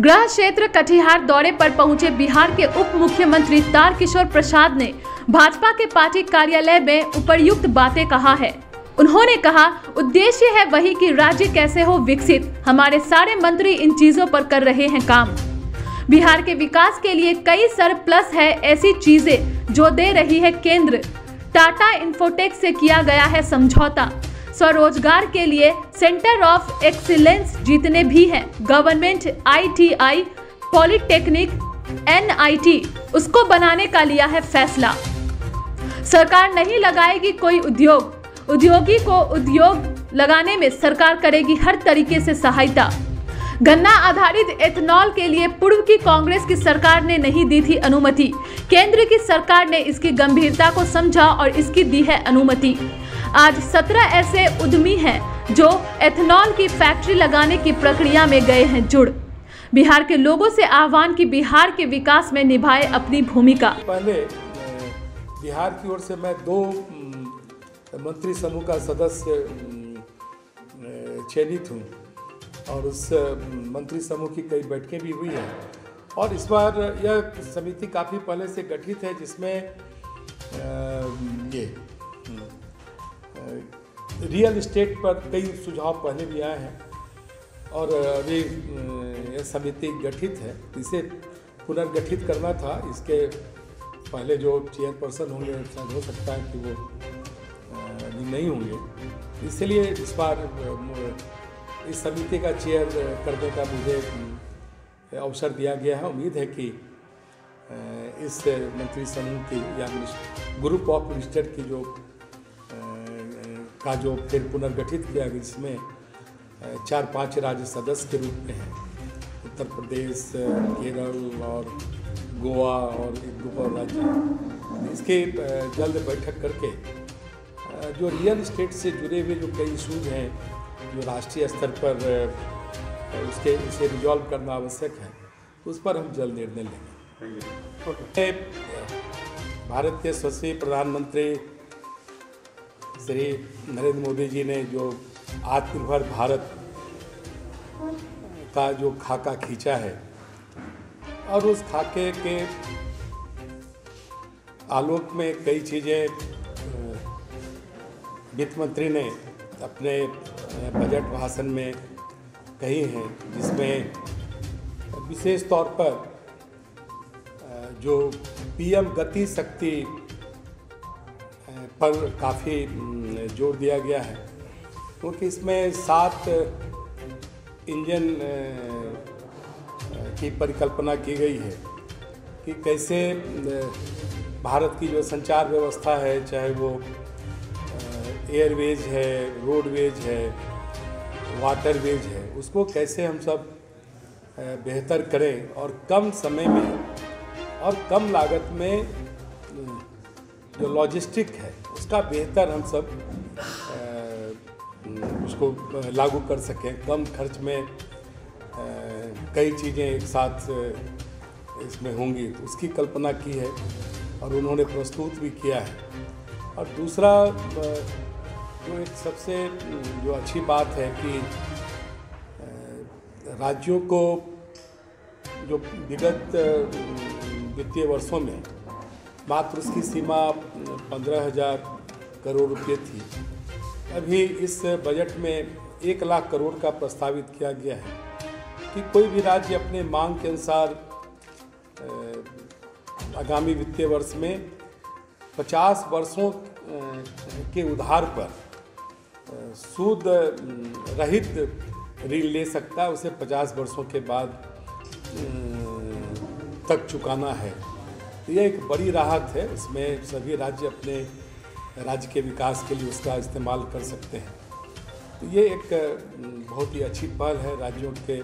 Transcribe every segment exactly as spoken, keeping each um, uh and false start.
गृह क्षेत्र कटिहार दौरे पर पहुंचे बिहार के उप मुख्यमंत्री तारकिशोर प्रसाद ने भाजपा के पार्टी कार्यालय में उपर्युक्त बातें कहा है। उन्होंने कहा, उद्देश्य है वही कि राज्य कैसे हो विकसित। हमारे सारे मंत्री इन चीजों पर कर रहे हैं काम। बिहार के विकास के लिए कई सरप्लस है, ऐसी चीजें जो दे रही है केंद्र। टाटा इन्फोटेक्स से किया गया है समझौता। स्वरोजगार के लिए सेंटर ऑफ एक्सीलेंस जीतने भी हैं। Government I T I polytechnic N I T उसको बनाने का लिया है फैसला। सरकार नहीं लगाएगी कोई उद्योग, उद्योगी को उद्योग लगाने में सरकार करेगी हर तरीके से सहायता। गन्ना आधारित एथनॉल के लिए पूर्व की कांग्रेस की सरकार ने नहीं दी थी अनुमति। केंद्र की सरकार ने इसकी गंभीरता को समझा और इसकी दी है अनुमति। आज सत्रह ऐसे उद्यमी हैं जो एथनॉल की फैक्ट्री लगाने की प्रक्रिया में गए हैं जुड़। बिहार के लोगों से आह्वान कि बिहार के विकास में निभाए अपनी भूमिका। पहले बिहार की ओर से मैं दो मंत्री समूह का सदस्य चयनित हूँ और उस मंत्री समूह की कई बैठकें भी हुई हैं। और इस बार यह समिति काफ़ी पहले से गठित है, जिसमें ये रियल इस्टेट पर कई सुझाव पहले भी आए हैं और अभी यह समिति गठित है। इसे पुनर्गठित करना था। इसके पहले जो चेयरपर्सन होंगे, शायद हो सकता है कि वो नहीं होंगे, इसलिए इस बार इस समिति का चेयर करने का मुझे अवसर दिया गया है। उम्मीद है कि इस मंत्री समूह की या ग्रुप ऑफ मिनिस्टर की जो का जो फिर पुनर्गठित किया गया, जिसमें चार पांच राज्य सदस्य के रूप में हैं, उत्तर प्रदेश, केरल और गोवा और एक दो और राज्य। इसके जल्द बैठक करके जो रियल इस्टेट से जुड़े हुए जो कई इशूज हैं जो राष्ट्रीय स्तर पर उसके इसे रिजॉल्व करना आवश्यक है, उस पर हम जल्द निर्णय लेंगे। भारत के यशस्वी प्रधानमंत्री श्री नरेंद्र मोदी जी ने जो आत्मनिर्भर भारत का जो खाका खींचा है और उस खाके के आलोक में कई चीज़ें वित्त मंत्री ने अपने बजट भाषण में कही हैं, जिसमें विशेष तौर पर जो पी एम गति शक्ति पर काफ़ी जोर दिया गया है, क्योंकि इसमें सात इंजन की परिकल्पना की गई है कि कैसे भारत की जो संचार व्यवस्था है, चाहे वो एयरवेज है, रोडवेज है, वाटरवेज है, उसको कैसे हम सब बेहतर करें और कम समय में और कम लागत में जो लॉजिस्टिक है उसका बेहतर हम सब उसको लागू कर सकें। कम खर्च में कई चीज़ें एक साथ इसमें होंगी, उसकी कल्पना की है और उन्होंने प्रस्तुत भी किया है। और दूसरा जो एक सबसे जो अच्छी बात है कि राज्यों को जो विगत वित्तीय वर्षों में मात्र उसकी सीमा पंद्रह हज़ार करोड़ रुपये थी, अभी इस बजट में एक लाख करोड़ का प्रस्तावित किया गया है कि कोई भी राज्य अपने मांग के अनुसार आगामी वित्तीय वर्ष में पचास वर्षों के उधार पर सूद रहित ऋण ले सकता है, उसे पचास वर्षों के बाद तक चुकाना है। यह एक बड़ी राहत है। उसमें सभी राज्य अपने राज्य के विकास के लिए उसका इस्तेमाल कर सकते हैं। तो ये एक बहुत ही अच्छी पहल है राज्यों के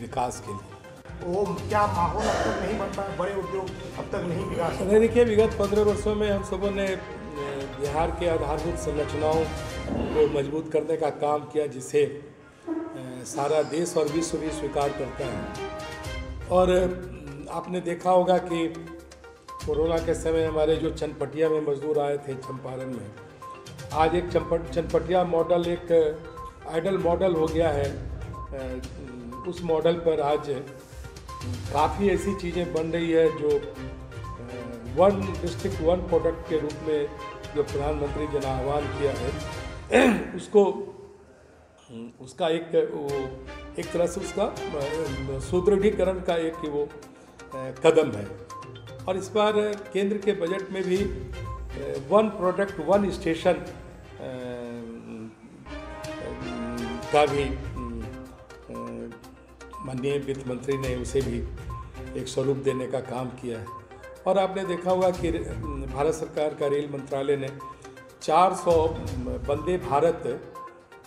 विकास के लिए। वो क्या माहौल अब तक नहीं बन पाया, बड़े उद्योग अब तक नहीं विकास नहीं। देखिए, विगत पंद्रह वर्षों में हम सबों ने बिहार के आधारभूत संरचनाओं को मजबूत करने का काम किया, जिसे सारा देश और विश्व भी स्वीकार करता है। और आपने देखा होगा कि कोरोना के समय हमारे जो चनपटिया में मजदूर आए थे चंपारण में, आज एक चंपट चनपटिया मॉडल एक आइडल मॉडल हो गया है। उस मॉडल पर आज काफ़ी ऐसी चीज़ें बन रही है जो वन डिस्ट्रिक्ट वन प्रोडक्ट के रूप में जो प्रधानमंत्री जी ने आह्वान किया है उसको उसका एक वो एक तरह से उसका सुदृढ़ीकरण का एक वो कदम है। और इस बार केंद्र के बजट में भी वन प्रोडक्ट वन स्टेशन का भी माननीय वित्त मंत्री ने उसे भी एक स्वरूप देने का काम किया है। और आपने देखा होगा कि भारत सरकार का रेल मंत्रालय ने चार सौ वंदे भारत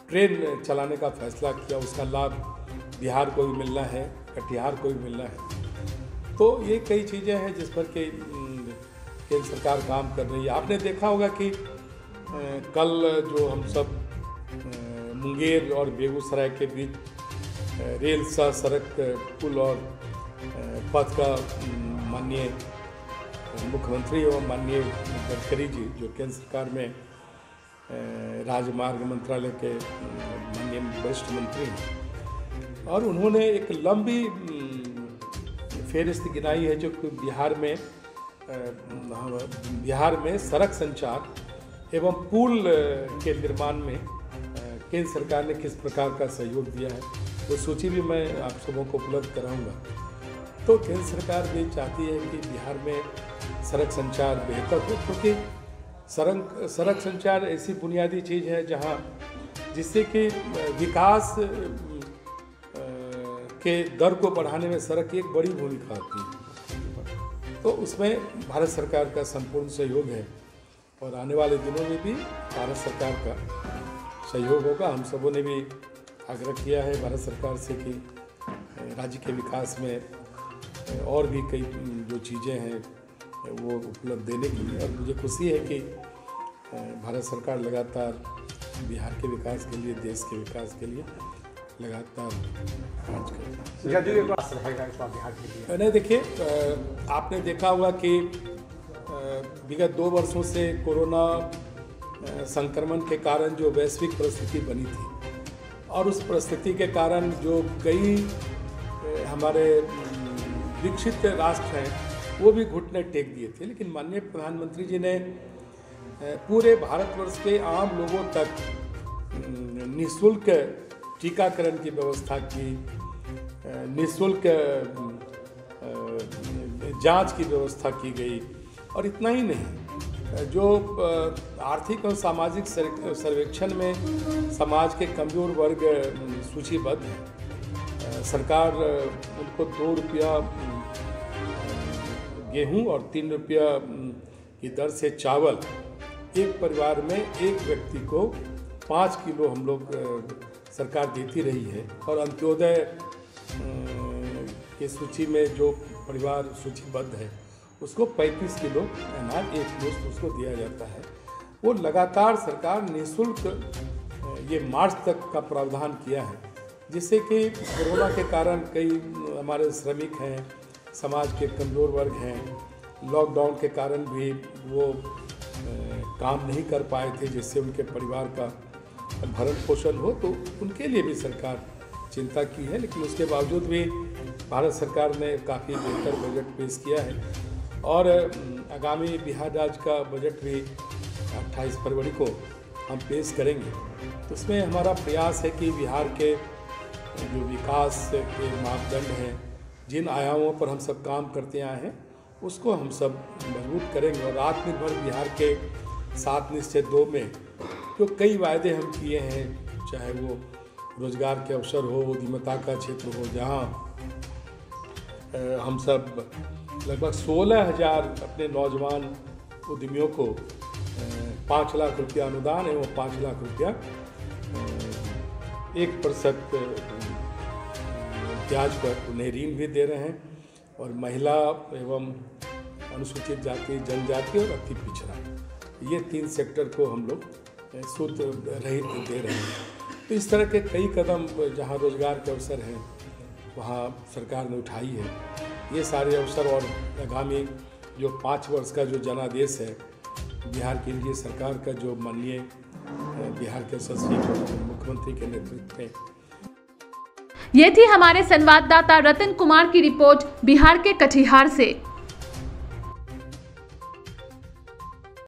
ट्रेन चलाने का फैसला किया, उसका लाभ बिहार को भी मिलना है, कटिहार को भी मिलना है। तो ये कई चीज़ें हैं जिस पर के केंद्र सरकार काम कर रही है। आपने देखा होगा कि कल जो हम सब मुंगेर और बेगूसराय के बीच रेल सह सड़क पुल और पथ का माननीय मुख्यमंत्री एवं माननीय गडकरी जी जो केंद्र सरकार में राजमार्ग मंत्रालय के माननीय वरिष्ठ मंत्री हैं, और उन्होंने एक लंबी फेहरिस्त गिनाई है जो बिहार में बिहार में सड़क संचार एवं पुल के निर्माण में केंद्र सरकार ने किस प्रकार का सहयोग दिया है, वो सूची भी मैं आप सबों को उपलब्ध कराऊंगा। तो केंद्र सरकार भी चाहती है कि बिहार में सड़क संचार बेहतर हो, क्योंकि सड़क सड़क संचार ऐसी बुनियादी चीज़ है जहां जिससे कि विकास के दर को बढ़ाने में सड़क की एक बड़ी भूमिका होती है। तो उसमें भारत सरकार का संपूर्ण सहयोग है और आने वाले दिनों में भी भारत सरकार का सहयोग होगा। हम सबों ने भी आग्रह किया है भारत सरकार से कि राज्य के विकास में और भी कई जो चीज़ें हैं वो उपलब्ध देने के लिए, और मुझे खुशी है कि भारत सरकार लगातार बिहार के विकास के लिए, देश के विकास के लिए लगातार काम कर रही है। नहीं, देखिए आपने देखा होगा कि विगत दो वर्षों से कोरोना संक्रमण के कारण जो वैश्विक परिस्थिति बनी थी और उस परिस्थिति के कारण जो कई हमारे विकसित राष्ट्र हैं वो भी घुटने टेक दिए थे, लेकिन माननीय प्रधानमंत्री जी ने पूरे भारतवर्ष के आम लोगों तक निःशुल्क टीकाकरण की व्यवस्था की, निःशुल्क जांच की व्यवस्था की गई। और इतना ही नहीं, जो आर्थिक और सामाजिक सर्वेक्षण में समाज के कमजोर वर्ग सूचीबद्ध हैं, सरकार उनको दो रुपया गेहूं और तीन रुपया की दर से चावल, एक परिवार में एक व्यक्ति को पाँच किलो हम लोग सरकार देती रही है। और अंत्योदय की सूची में जो परिवार सूचीबद्ध है उसको पैंतीस किलो अनाज एक मुश्त उसको दिया जाता है। वो लगातार सरकार निःशुल्क ये मार्च तक का प्रावधान किया है, जिससे कि कोरोना के कारण कई हमारे श्रमिक हैं, समाज के कमज़ोर वर्ग हैं, लॉकडाउन के कारण भी वो काम नहीं कर पाए थे, जिससे उनके परिवार का भरण पोषण हो, तो उनके लिए भी सरकार चिंता की है। लेकिन उसके बावजूद भी भारत सरकार ने काफ़ी बेहतर बजट पेश किया है और आगामी बिहार राज्य का बजट भी अट्ठाईस फरवरी को हम पेश करेंगे। तो उसमें हमारा प्रयास है कि बिहार के जो विकास के मापदंड हैं, जिन आयामों पर हम सब काम करते आए हैं, उसको हम सब मजबूत करेंगे। और आत्मनिर्भर बिहार के सात निश्चय दो में जो कई वायदे हम किए हैं, चाहे वो रोजगार के अवसर हो, उद्यमिता का क्षेत्र हो, जहाँ हम सब लगभग सोलह हज़ार अपने नौजवान उद्यमियों को पाँच लाख रुपया अनुदान एवं पाँच लाख रुपया एक प्रतिशत ब्याज पर उन्हें ऋण भी दे रहे हैं। और महिला एवं अनुसूचित जाति, जनजाति और अति पिछड़ा, ये तीन सेक्टर को हम लोग सूद रहित दे रहे हैं। तो इस तरह के कई कदम जहाँ रोजगार के अवसर हैं वहाँ सरकार ने उठाई है। ये सारे अवसर और आगामी जो पाँच वर्ष का जो जनादेश है बिहार के लिए, सरकार का जो माननीय बिहार के सचिव मुख्यमंत्री के नेतृत्व में ये थी हमारे संवाददाता रतन कुमार की रिपोर्ट बिहार के कटिहार से।